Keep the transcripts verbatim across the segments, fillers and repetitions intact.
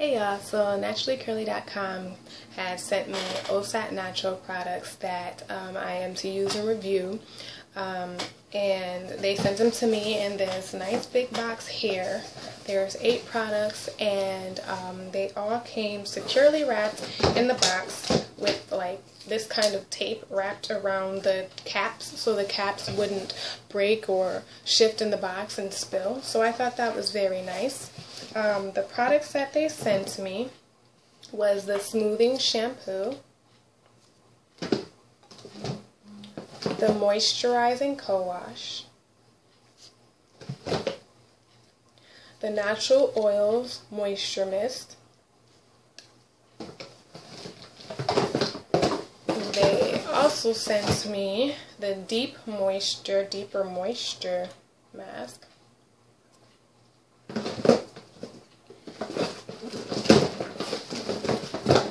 Hey y'all, so Naturally Curly dot com has sent me Ossat Natural products that um, I am to use and review. Um, and they sent them to me in this nice big box here. There's eight products, and um, they all came securely wrapped in the box with like this kind of tape wrapped around the caps so the caps wouldn't break or shift in the box and spill. So I thought that was very nice. Um, the products that they sent me was the smoothing shampoo, the moisturizing co-wash, the natural oils moisture mist. They also sent me the deep moisture, deeper moisture mask.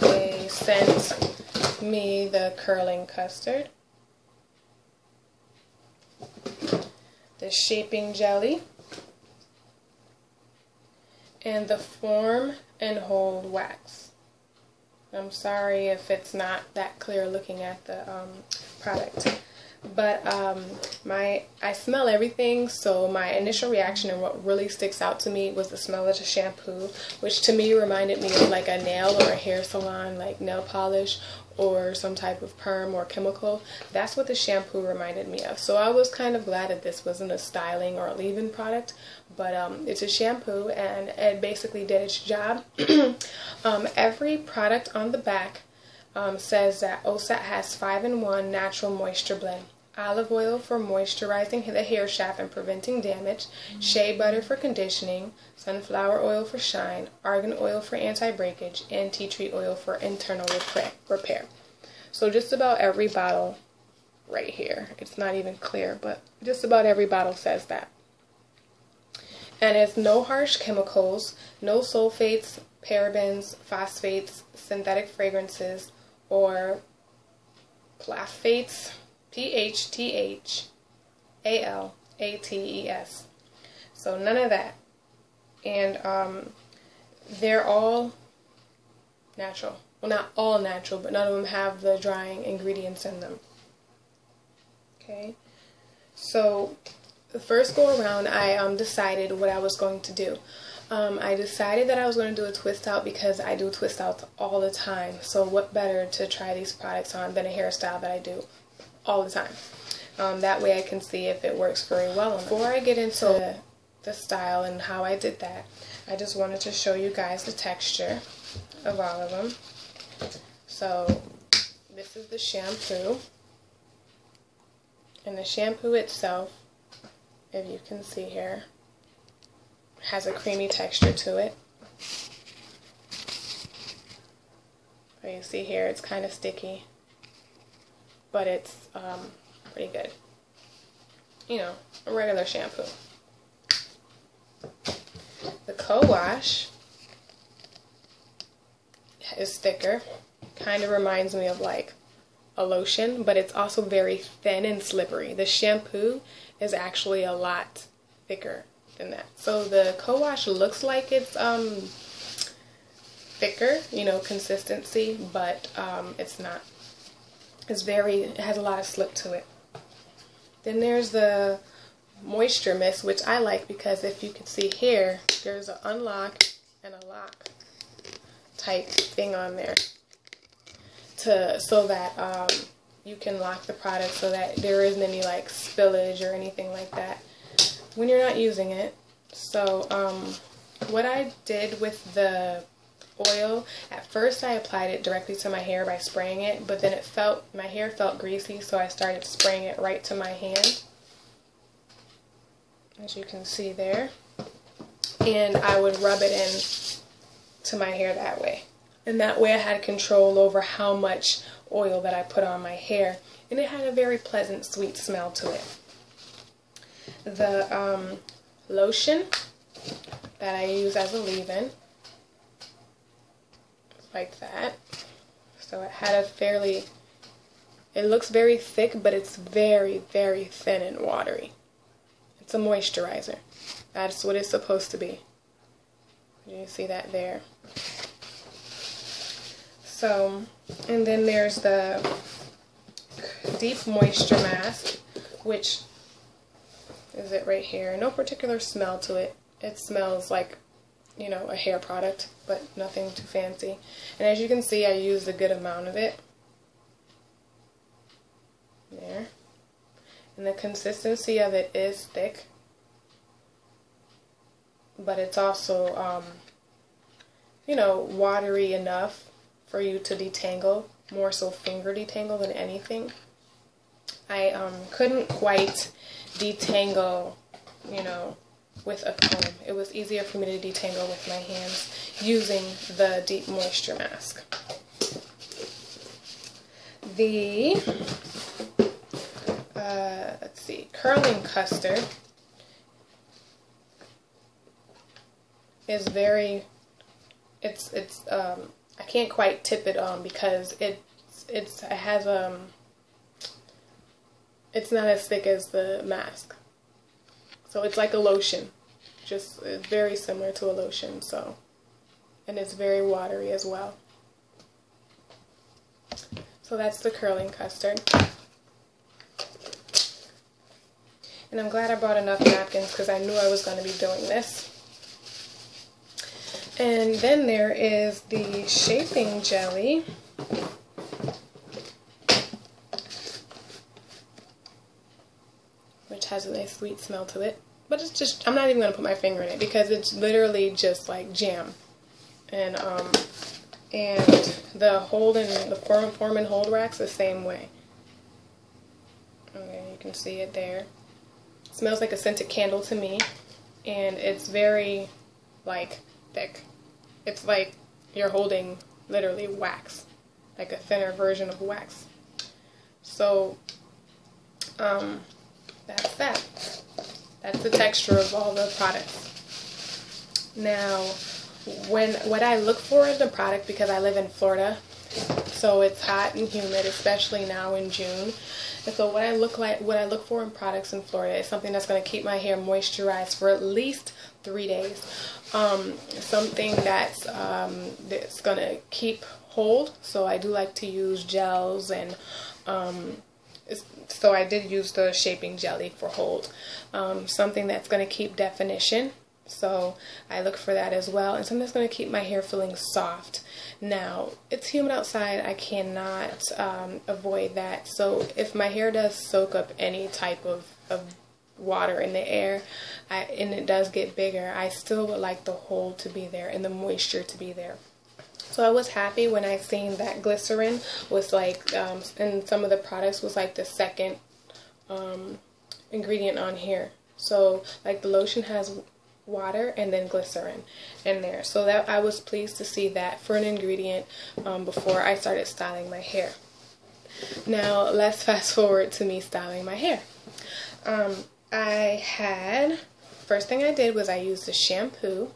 They sent me the curling custard, the shaping jelly, and the form and hold wax. I'm sorry if it's not that clear looking at the um, product, but um, my I smell everything, so my initial reaction and what really sticks out to me was the smell of the shampoo, which to me reminded me of like a nail or a hair salon, like nail polish or some type of perm or chemical. That's what the shampoo reminded me of. So I was kind of glad that this wasn't a styling or a leave-in product, but um, it's a shampoo and it basically did its job. um, every product on the back um, says that Ossat has five in one natural moisture blend. Olive oil for moisturizing the hair shaft and preventing damage, shea butter for conditioning, sunflower oil for shine, argan oil for anti-breakage, and tea tree oil for internal repair. So just about every bottle right here, it's not even clear, but just about every bottle says that. And it's no harsh chemicals, no sulfates, parabens, phosphates, synthetic fragrances, or phtalates. P H T H A L A T E S. So none of that. And um, they're all natural. Well, not all natural, but none of them have the drying ingredients in them. Okay. So the first go around, I um, decided what I was going to do. Um, I decided that I was going to do a twist out because I do twist outs all the time. So what better to try these products on than a hairstyle that I do all the time. Um, that way I can see if it works very well. Before I get into the, the style and how I did that, I just wanted to show you guys the texture of all of them. So this is the shampoo. And the shampoo itself, if you can see here, has a creamy texture to it. So you see here it's kind of sticky, but it's um, pretty good. You know, a regular shampoo. The co-wash is thicker. Kind of reminds me of like a lotion, but it's also very thin and slippery. The shampoo is actually a lot thicker than that. So the co-wash looks like it's um, thicker, you know, consistency, but um, it's not. It's very, it has a lot of slip to it. Then there's the moisture mist, which I like because if you can see here, there's an unlock and a lock type thing on there to so that um, you can lock the product so that there isn't any like spillage or anything like that when you're not using it. So um, what I did with the oil, at first I applied it directly to my hair by spraying it, but then it felt, my hair felt greasy, so I started spraying it right to my hand, as you can see there, and I would rub it in to my hair that way, and that way I had control over how much oil that I put on my hair, and it had a very pleasant sweet smell to it. The um, lotion that I use as a leave-in, like that. So it had a fairly, it looks very thick, but it's very, very thin and watery. It's a moisturizer. That's what it's supposed to be. You see that there. So, and then there's the Deep Moisture Mask, which is it right here. No particular smell to it. It smells like, you know, a hair product, but nothing too fancy. And as you can see, I used a good amount of it. There. And the consistency of it is thick, but it's also, um, you know, watery enough for you to detangle, more so finger detangle than anything. I um, couldn't quite detangle, you know, with a comb. It was easier for me to detangle with my hands using the Deep Moisture Mask. The, uh, let's see, Curling Custard is very, it's, it's, um, I can't quite tip it on because it's, it's, it has, um, it's not as thick as the mask. So it's like a lotion, just very similar to a lotion, so, and it's very watery as well. So that's the Curling Custard. And I'm glad I brought enough napkins because I knew I was going to be doing this. And then there is the Shaping Jelly. Which has a nice sweet smell to it. But it's just, I'm not even going to put my finger in it because it's literally just like jam. And um, and the hold and the form, form and hold rack's the same way. Okay, you can see it there. It smells like a scented candle to me. And it's very, like... thick. It's like you're holding literally wax, like a thinner version of wax. So, um, that's that. That's the texture of all the products. Now, when what I look for in the product, because I live in Florida, so it's hot and humid, especially now in June. And so, what I look like, what I look for in products in Florida is something that's going to keep my hair moisturized for at least three days. Um, something that's, um, that's going to keep hold, so I do like to use gels, and um, so I did use the Shaping Jelly for hold. Um, something that's going to keep definition, so I look for that as well, and something that's going to keep my hair feeling soft. Now, it's humid outside, I cannot um, avoid that, so if my hair does soak up any type of, of water in the air, I, and it does get bigger, I still would like the hold to be there and the moisture to be there. So I was happy when I seen that glycerin was like, um, and some of the products was like the second um, ingredient on here. So like the lotion has water and then glycerin in there. So that I was pleased to see that for an ingredient um, before I started styling my hair. Now let's fast forward to me styling my hair. Um, I had, first thing I did was I used the shampoo,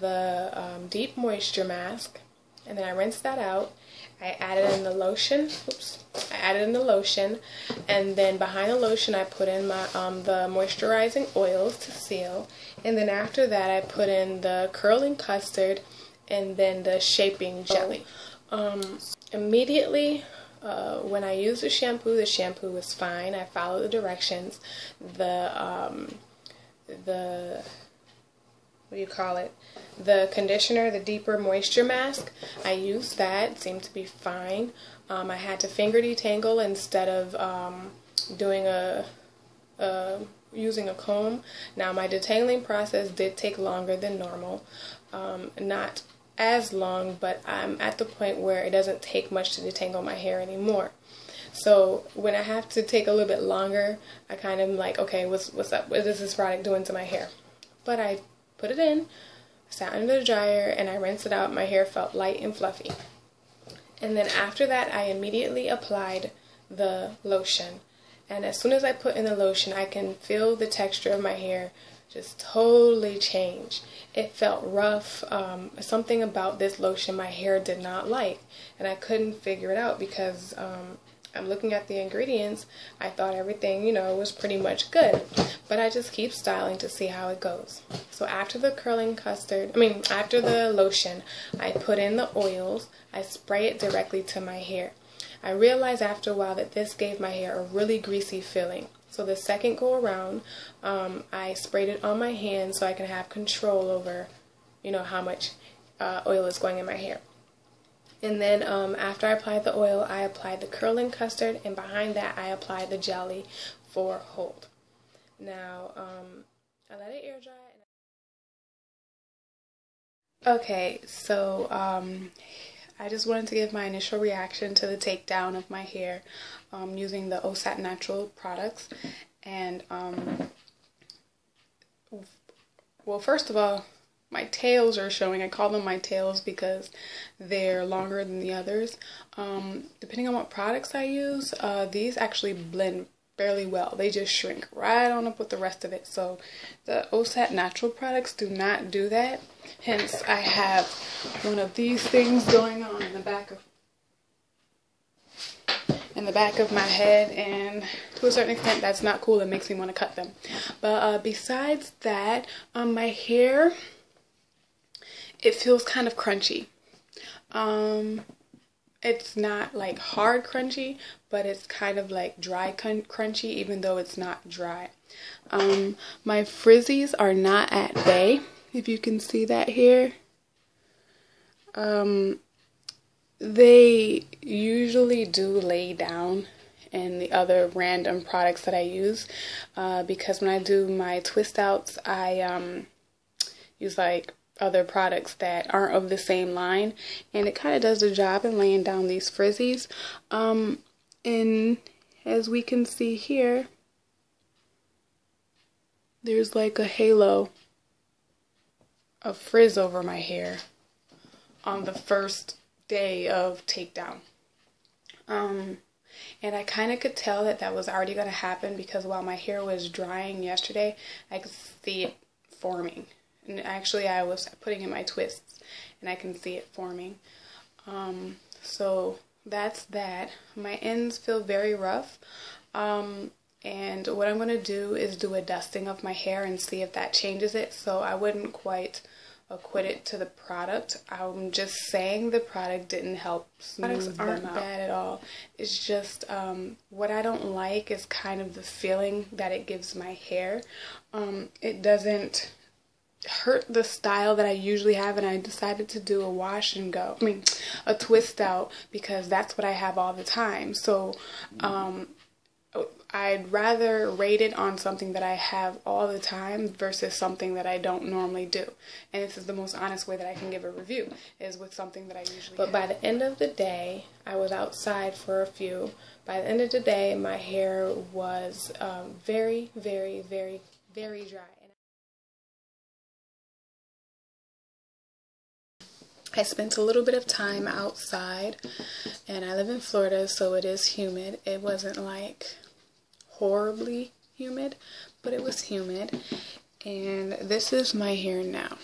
the um, Deep Moisture Mask, and then I rinsed that out. I added in the lotion, oops, I added in the lotion, and then behind the lotion I put in my um, the moisturizing oils to seal, and then after that I put in the Curling Custard and then the Shaping Jelly. Um, immediately... Uh, when I used the shampoo, the shampoo was fine. I followed the directions. The, um, the, what do you call it? The conditioner, the Deeper Moisture Mask, I used that. It seemed to be fine. Um, I had to finger detangle instead of um, doing a, a, using a comb. Now, my detangling process did take longer than normal. Um, not as long, but I'm at the point where it doesn't take much to detangle my hair anymore. So when I have to take a little bit longer, I kind of am like, okay, what's what's up? What is this product doing to my hair? But I put it in, sat under the dryer, and I rinsed it out. My hair felt light and fluffy. And then after that, I immediately applied the lotion. And as soon as I put in the lotion, I can feel the texture of my hair just totally changed. It felt rough. Um, something about this lotion my hair did not like, and I couldn't figure it out because um, I'm looking at the ingredients, I thought everything, you know, was pretty much good, but I just keep styling to see how it goes. So after the curling custard, I mean after the lotion, I put in the oils, I spray it directly to my hair. I realized after a while that this gave my hair a really greasy feeling. So the second go around, um, I sprayed it on my hands so I can have control over, you know, how much uh, oil is going in my hair. And then um, after I applied the oil, I applied the curling custard, and behind that I applied the jelly for hold. Now, um, I let it air dry. And okay, so um, I just wanted to give my initial reaction to the takedown of my hair um, using the Ossat Natural products. And, um, well, first of all, my tails are showing. I call them my tails because they're longer than the others. Um, depending on what products I use, uh, these actually blend fairly well. They just shrink right on up with the rest of it. So the Ossat Natural products do not do that. Hence, I have one of these things going on in the back of in the back of my head, and to a certain extent, that's not cool. It makes me want to cut them. But uh, besides that, um, my hair, it feels kind of crunchy. Um, it's not like hard crunchy, but it's kind of like dry crunchy, even though it's not dry. Um, my frizzies are not at bay, if you can see that here. Um, they usually do lay down, and the other random products that I use, uh, because when I do my twist outs, I um, use like other products that aren't of the same line, and it kind of does the job in laying down these frizzies. Um, and as we can see here, there's like a halo of frizz over my hair on the first day of takedown. Um, And I kind of could tell that that was already going to happen because while my hair was drying yesterday, I could see it forming. And actually, I was putting in my twists, and I can see it forming. Um, so that's that. My ends feel very rough. Um, and what I'm going to do is do a dusting of my hair and see if that changes it. So I wouldn't quite acquit it to the product. I'm just saying the product didn't help smooth them out. Products aren't bad at all. It's just um, what I don't like is kind of the feeling that it gives my hair. Um, it doesn't hurt the style that I usually have, and I decided to do a wash and go, I mean a twist out, because that's what I have all the time. So um, I'd rather rate it on something that I have all the time versus something that I don't normally do. And this is the most honest way that I can give a review, is with something that I usually But have. By the end of the day, I was outside for a few. By the end of the day, my hair was um, very, very, very, very dry. I spent a little bit of time outside, and I live in Florida, so it is humid. It wasn't like horribly humid, but it was humid. And this is my hair now.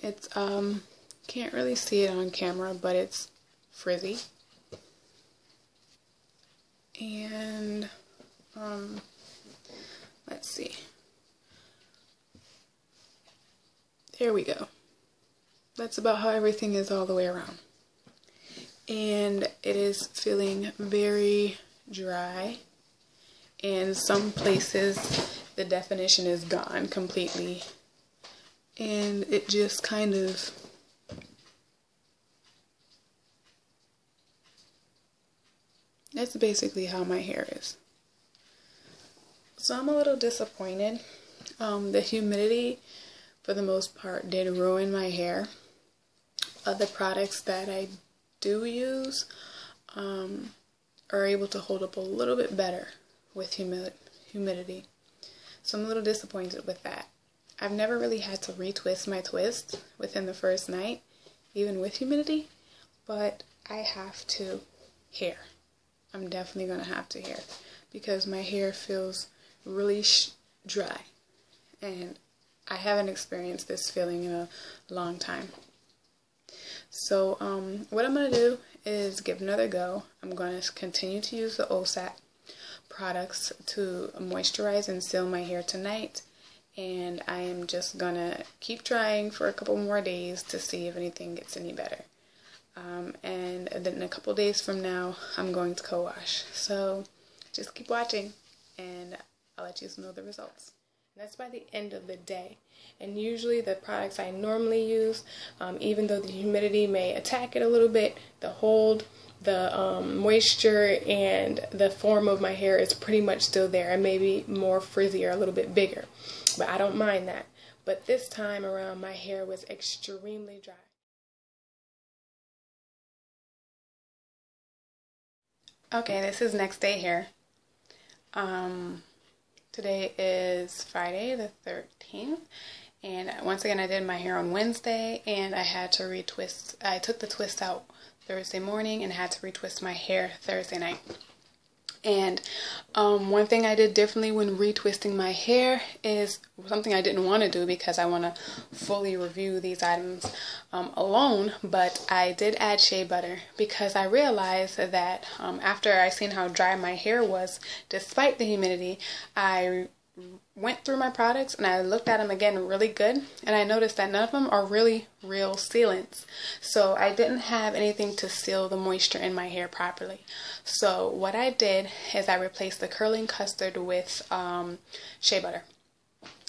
It's, um, can't really see it on camera, but it's frizzy. And, um, let's see. There we go. That's about how everything is all the way around. And it is feeling very dry. In some places, the definition is gone completely. And it just kind of that's basically how my hair is. So I'm a little disappointed. Um, the humidity, for the most part, did ruin my hair. Other products that I do use um, are able to hold up a little bit better with humi humidity. So I'm a little disappointed with that. I've never really had to retwist my twist within the first night, even with humidity, but I have to here. I'm definitely going to have to here because my hair feels really sh dry, and I haven't experienced this feeling in a long time. So um, what I'm going to do is give another go. I'm going to continue to use the Ossat products to moisturize and seal my hair tonight, and I am just going to keep trying for a couple more days to see if anything gets any better. Um, and then a couple days from now, I'm going to co-wash. So just keep watching, and I'll let you know the results. That's by the end of the day. And usually the products I normally use, um, even though the humidity may attack it a little bit, the hold, the um, moisture, and the form of my hair is pretty much still there, and maybe more frizzy or a little bit bigger. But I don't mind that. But this time around, my hair was extremely dry. Okay, this is next day hair. Um, today is Friday the thirteenth, and once again I did my hair on Wednesday, and I had to retwist. I took the twist out Thursday morning and had to retwist my hair Thursday night. And um, one thing I did differently when retwisting my hair is something I didn't want to do because I want to fully review these items um, alone, but I did add shea butter because I realized that um, after I seen how dry my hair was, despite the humidity, I went through my products and I looked at them again really good, and I noticed that none of them are really real sealants. So I didn't have anything to seal the moisture in my hair properly. So what I did is I replaced the curling custard with um, shea butter.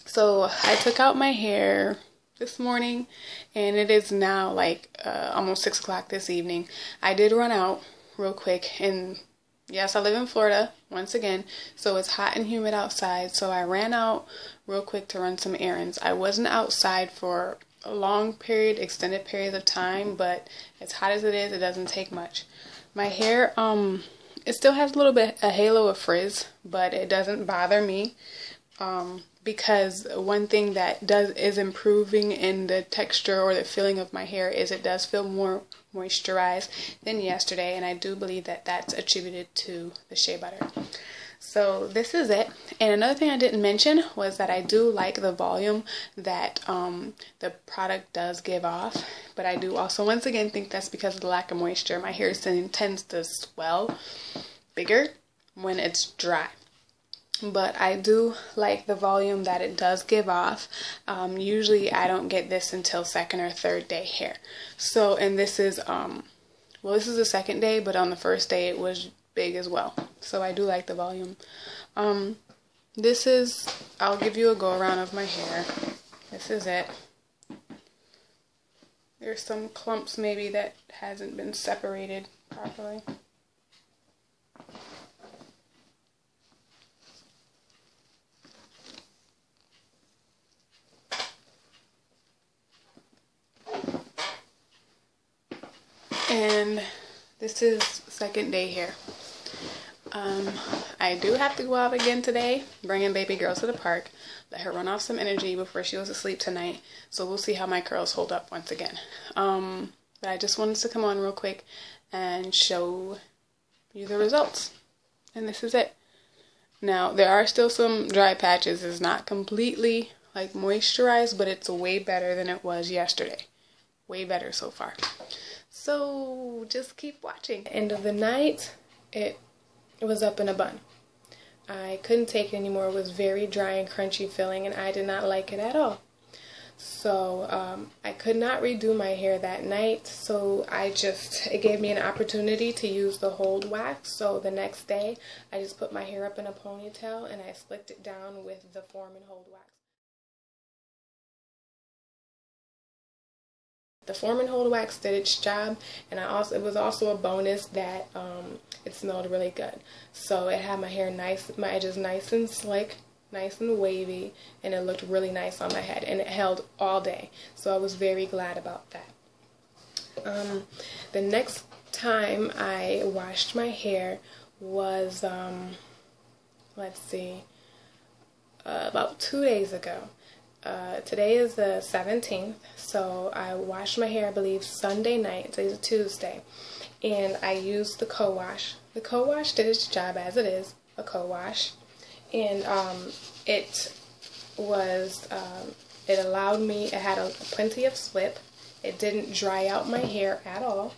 So I took out my hair this morning, and it is now like uh, almost six o'clock this evening. I did run out real quick, and yes, I live in Florida, once again, so it's hot and humid outside, so I ran out real quick to run some errands. I wasn't outside for a long period, extended periods of time, but as hot as it is, it doesn't take much. My hair, um, it still has a little bit a halo of frizz, but it doesn't bother me, um, because one thing that does is improving in the texture or the feeling of my hair is it does feel more moisturized than yesterday, and I do believe that that's attributed to the shea butter. So this is it. And another thing I didn't mention was that I do like the volume that um, the product does give off, but I do also once again think that's because of the lack of moisture. My hair tends to swell bigger when it's dry. But I do like the volume that it does give off. Um, usually I don't get this until second or third day hair. So, and this is, um, well, this is the second day, but on the first day it was big as well. So I do like the volume. Um, this is, I'll give you a go around of my hair. This is it. There's some clumps maybe that hasn't been separated properly. And this is second day hair. Um, I do have to go out again today, bringing baby girl to the park, let her run off some energy before she goes to sleep tonight. So we'll see how my curls hold up once again. Um, but I just wanted to come on real quick and show you the results. And this is it. Now, there are still some dry patches. It's not completely like moisturized, but it's way better than it was yesterday. Way better so far. So just keep watching. End of the night, it was up in a bun. I couldn't take it anymore. It was very dry and crunchy feeling, and I did not like it at all. So um, I could not redo my hair that night, so I just, it gave me an opportunity to use the hold wax. So the next day I just put my hair up in a ponytail and I slicked it down with the form and hold wax. The form and hold wax did its job, and I also, it was also a bonus that um, it smelled really good. So it had my hair nice, my edges nice and slick, nice and wavy, and it looked really nice on my head, and it held all day. So I was very glad about that. Um, the next time I washed my hair was, um, let's see, uh, about two days ago. Uh, today is the seventeenth, so I washed my hair, I believe, Sunday night. Today's a Tuesday, and I used the co-wash. The co-wash did its job as it is, a co-wash, and um, it was, um, it allowed me, it had a, plenty of slip. It didn't dry out my hair at all.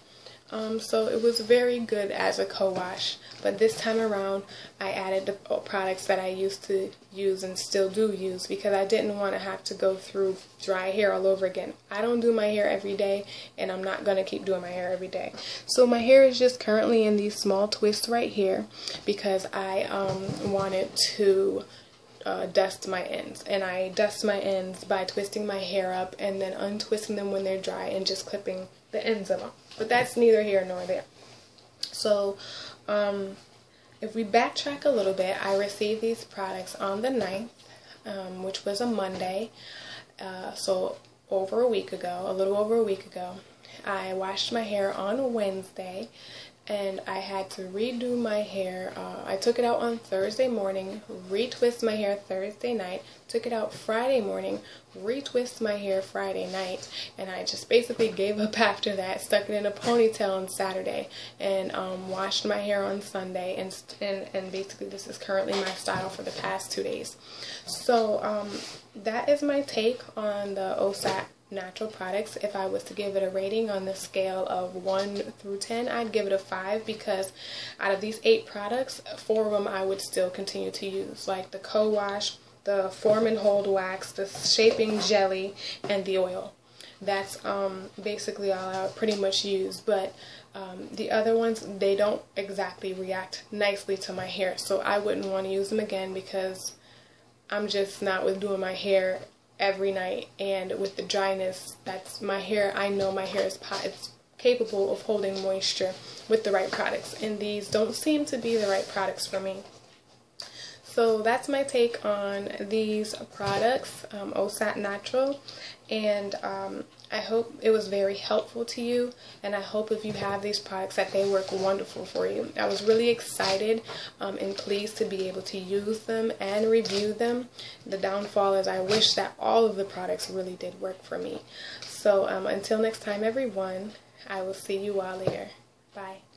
Um, so it was very good as a co-wash, but this time around I added the products that I used to use and still do use because I didn't want to have to go through dry hair all over again. I don't do my hair every day, and I'm not going to keep doing my hair every day. So my hair is just currently in these small twists right here because I um, wanted to Uh, dust my ends, and I dust my ends by twisting my hair up and then untwisting them when they're dry and just clipping the ends of them, but that's neither here nor there. So um, if we backtrack a little bit, I received these products on the ninth, um, which was a Monday, uh, so over a week ago, a little over a week ago. I washed my hair on Wednesday, and I had to redo my hair. Uh, I took it out on Thursday morning, retwist my hair Thursday night, took it out Friday morning, retwist my hair Friday night, and I just basically gave up after that, stuck it in a ponytail on Saturday, and um, washed my hair on Sunday, and, and, and basically this is currently my style for the past two days. So um, that is my take on the Ossat Natural products. If I was to give it a rating on the scale of one through ten, I'd give it a five because out of these eight products, four of them I would still continue to use, like the co-wash, the form and hold wax, the shaping jelly, and the oil. That's um, basically all I would pretty much use, but um, the other ones, they don't exactly react nicely to my hair, so I wouldn't want to use them again because I'm just not with doing my hair every night, and with the dryness, that's my hair. I know my hair is pot, it's capable of holding moisture with the right products, and these don't seem to be the right products for me. So that's my take on these products, um, Ossat Natural, and um, I hope it was very helpful to you, and I hope if you have these products that they work wonderful for you. I was really excited um, and pleased to be able to use them and review them. The downfall is I wish that all of the products really did work for me. So um, until next time, everyone, I will see you all later. Bye.